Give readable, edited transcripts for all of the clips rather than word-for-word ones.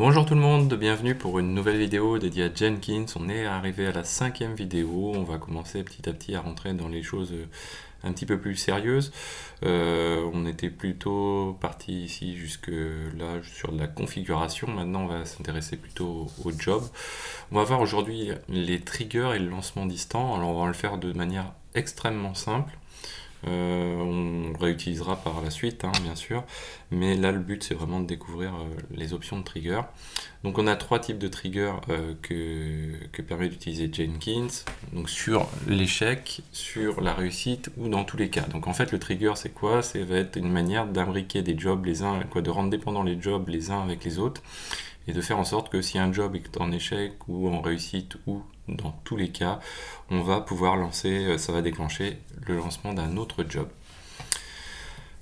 Bonjour tout le monde, bienvenue pour une nouvelle vidéo dédiée à Jenkins. On est arrivé à la 5e vidéo, on va commencer petit à petit à rentrer dans les choses un petit peu plus sérieuses. On était plutôt parti ici jusque là sur de la configuration, maintenant on va s'intéresser plutôt au job. On va voir aujourd'hui les triggers et le lancement distant, alors on va le faire de manière extrêmement simple. On réutilisera par la suite hein, bien sûr, mais là le but c'est vraiment de découvrir les options de trigger. Donc on a trois types de triggers que permet d'utiliser Jenkins, donc sur l'échec, sur la réussite ou dans tous les cas. Donc en fait le trigger c'est quoi? Ça va être une manière d'imbriquer des jobs les uns, de rendre dépendants les jobs les uns avec les autres, et de faire en sorte que si un job est en échec ou en réussite ou dans tous les cas, on va pouvoir lancer, ça va déclencher le lancement d'un autre job.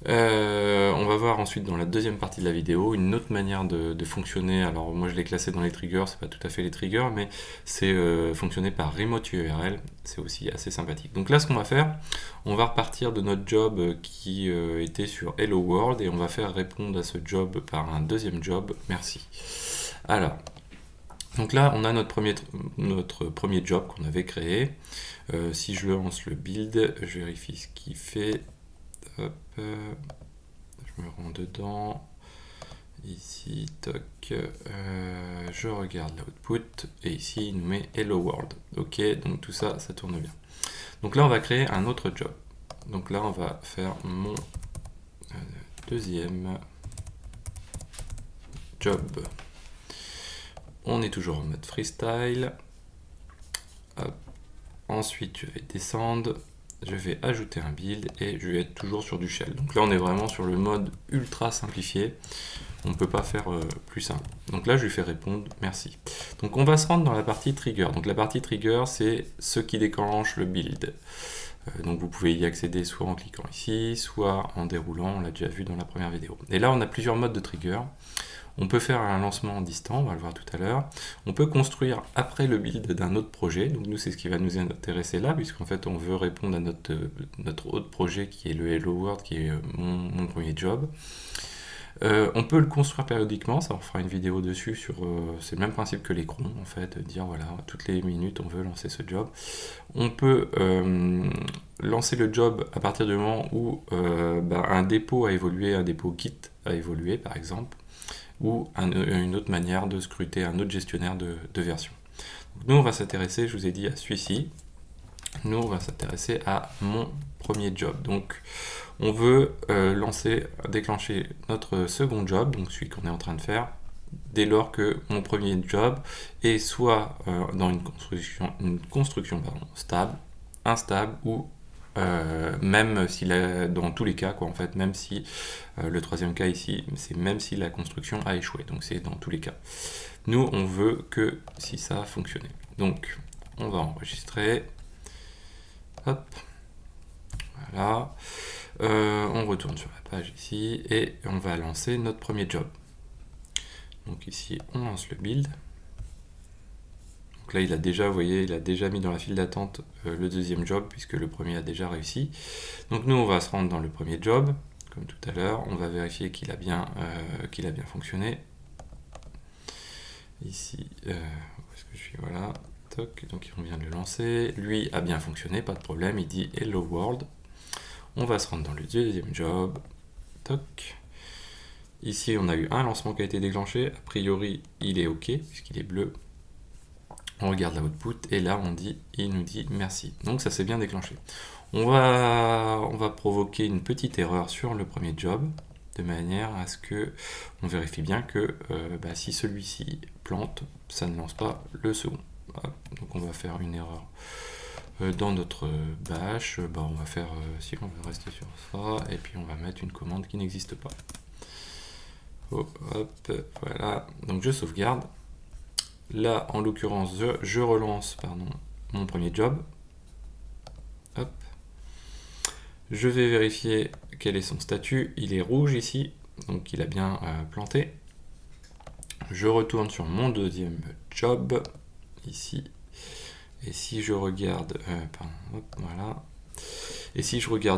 On va voir ensuite dans la deuxième partie de la vidéo une autre manière de fonctionner. Alors moi je l'ai classé dans les triggers, c'est pas tout à fait les triggers, mais c'est fonctionner par remote URL, c'est aussi assez sympathique. Donc là ce qu'on va faire, on va repartir de notre job qui était sur Hello World et on va faire répondre à ce job par un deuxième job, merci. Alors, donc là on a notre premier job qu'on avait créé. Si je lance le build, je vérifie ce qu'il fait. Hop, je me rends dedans, ici, toc, je regarde l'output, et ici il nous met Hello World. Ok, donc tout ça, ça tourne bien. Donc là on va créer un autre job. Donc là on va faire mon deuxième job. On est toujours en mode freestyle. Hop. Ensuite je vais descendre. Je vais ajouter un build et je vais être toujours sur du shell. Donc là on est vraiment sur le mode ultra simplifié, on ne peut pas faire plus simple. Donc là je lui fais répondre merci. Donc on va se rendre dans la partie trigger. Donc la partie trigger c'est ce qui déclenche le build. Donc vous pouvez y accéder soit en cliquant ici, soit en déroulant, on l'a déjà vu dans la première vidéo. Et là on a plusieurs modes de trigger. On peut faire un lancement distant, on va le voir tout à l'heure. On peut construire après le build d'un autre projet. Donc nous, c'est ce qui va nous intéresser là, puisqu'en fait, on veut répondre à notre autre projet qui est le Hello World, qui est mon premier job. On peut le construire périodiquement, ça on fera une vidéo dessus sur c'est le même principe que les crons en fait, dire voilà, toutes les minutes on veut lancer ce job. On peut lancer le job à partir du moment où un dépôt a évolué, un dépôt Git a évolué par exemple, ou une autre manière de scruter un autre gestionnaire de version. Donc, nous on va s'intéresser, je vous ai dit, à celui-ci. Nous on va s'intéresser à mon premier job. Donc on veut déclencher notre second job, donc celui qu'on est en train de faire, dès lors que mon premier job est soit dans une construction stable, instable, ou même si dans tous les cas quoi, en fait, même si le troisième cas ici, c'est même si la construction a échoué, donc c'est dans tous les cas. Nous on veut que si ça a fonctionné. Donc on va enregistrer. Hop. Voilà, on retourne sur la page ici et on va lancer notre premier job. Donc ici on lance le build. Donc là il a déjà, vous voyez, il a déjà mis dans la file d'attente le deuxième job puisque le premier a déjà réussi. Donc nous on va se rendre dans le premier job comme tout à l'heure, on va vérifier qu'il a bien fonctionné. Ici, où est-ce que je suis? Voilà. Donc on vient de le lancer, lui a bien fonctionné, pas de problème, il dit Hello World. On va se rendre dans le deuxième job. Toc. Ici on a eu un lancement qui a été déclenché, a priori il est ok puisqu'il est bleu. On regarde la output et là il nous dit merci. Donc ça s'est bien déclenché. On va provoquer une petite erreur sur le premier job, de manière à ce que on vérifie bien que si celui-ci plante, ça ne lance pas le second. Donc on va faire une erreur dans notre bash, on va faire si on va rester sur ça et puis on va mettre une commande qui n'existe pas. Oh, hop, voilà, donc je sauvegarde. Là en l'occurrence je relance mon premier job. Hop. Je vais vérifier quel est son statut, il est rouge ici, donc il a bien planté. Je retourne sur mon deuxième job. Ici, et si je regarde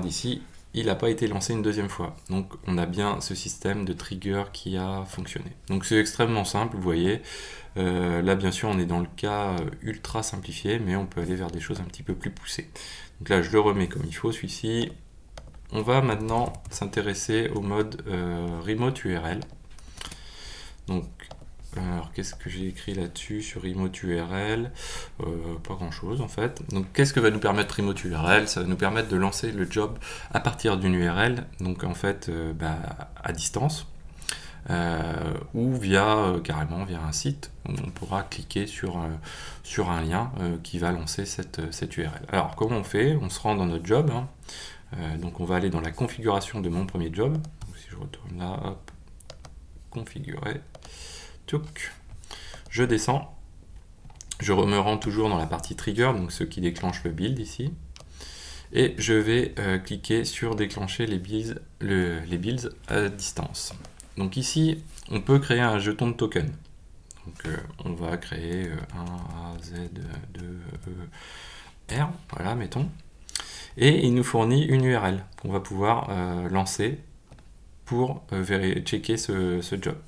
ici, il n'a pas été lancé une deuxième fois. Donc on a bien ce système de trigger qui a fonctionné. Donc c'est extrêmement simple, vous voyez. Là bien sûr on est dans le cas ultra simplifié, mais on peut aller vers des choses un petit peu plus poussées. Donc là je le remets comme il faut celui-ci. On va maintenant s'intéresser au mode remote URL. Donc alors qu'est-ce que j'ai écrit là-dessus sur remote URL? Pas grand-chose en fait. Donc qu'est-ce que va nous permettre remote URL? Ça va nous permettre de lancer le job à partir d'une URL, donc en fait à distance, ou via carrément via un site. On pourra cliquer sur un lien qui va lancer cette URL. Alors comment on fait? On se rend dans notre job, hein. Donc on va aller dans la configuration de mon premier job. Donc, si je retourne là, hop, configurer. Je descends, je me rends toujours dans la partie trigger, donc ce qui déclenche le build ici, et je vais cliquer sur déclencher les builds à distance. Donc ici, on peut créer un jeton de token. Donc on va créer 1, A, Z, 2, E, R, voilà, mettons. Et il nous fournit une URL qu'on va pouvoir lancer pour checker ce job.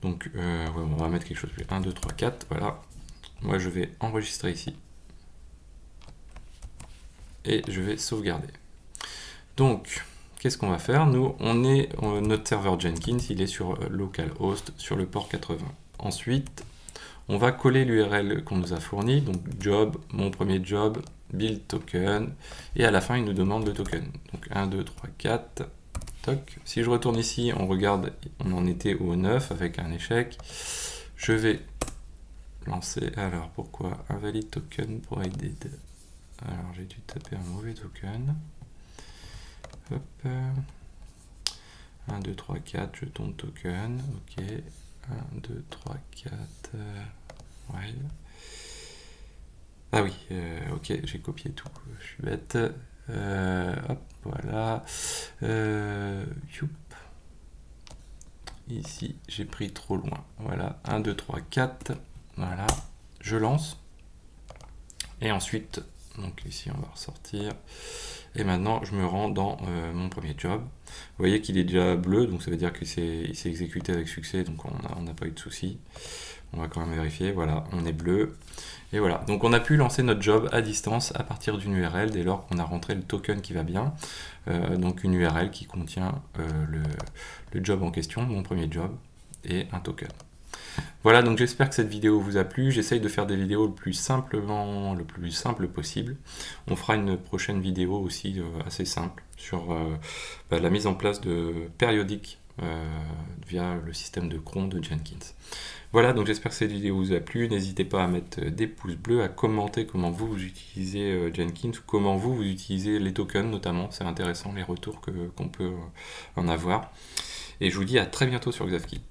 Donc ouais, on va mettre quelque chose de plus, 1, 2, 3, 4, voilà. Moi je vais enregistrer ici. Et je vais sauvegarder. Donc, qu'est-ce qu'on va faire? Nous, on est notre serveur Jenkins, il est sur localhost, sur le port 80. Ensuite, on va coller l'URL qu'on nous a fournie, donc job, mon premier job, build token, et à la fin il nous demande le token. Donc 1, 2, 3, 4. Si je retourne ici, on regarde, on en était au 9 avec un échec. Je vais lancer, alors pourquoi invalid token provided? Alors j'ai dû taper un mauvais token. Hop, 1, 2, 3, 4, je tombe token, ok, 1, 2, 3, 4, ouais. Ah oui, ok, j'ai copié tout, je suis bête. Hop, voilà. Ici, j'ai pris trop loin. Voilà, 1, 2, 3, 4. Voilà, je lance. Et ensuite, donc ici, on va ressortir. Et maintenant, je me rends dans mon premier job. Vous voyez qu'il est déjà bleu, donc ça veut dire qu'il s'est exécuté avec succès, donc on n'a pas eu de souci. On va quand même vérifier, voilà, on est bleu. Et voilà, donc on a pu lancer notre job à distance à partir d'une URL dès lors qu'on a rentré le token qui va bien. Donc une URL qui contient le job en question, mon premier job, et un token. Voilà, donc j'espère que cette vidéo vous a plu. J'essaye de faire des vidéos le plus simple possible. On fera une prochaine vidéo aussi assez simple sur la mise en place de périodiques via le système de cron de Jenkins. Voilà, donc j'espère que cette vidéo vous a plu. N'hésitez pas à mettre des pouces bleus, à commenter comment vous utilisez Jenkins, comment vous utilisez les tokens notamment. C'est intéressant les retours qu'on peut en avoir. Et je vous dis à très bientôt sur xavki.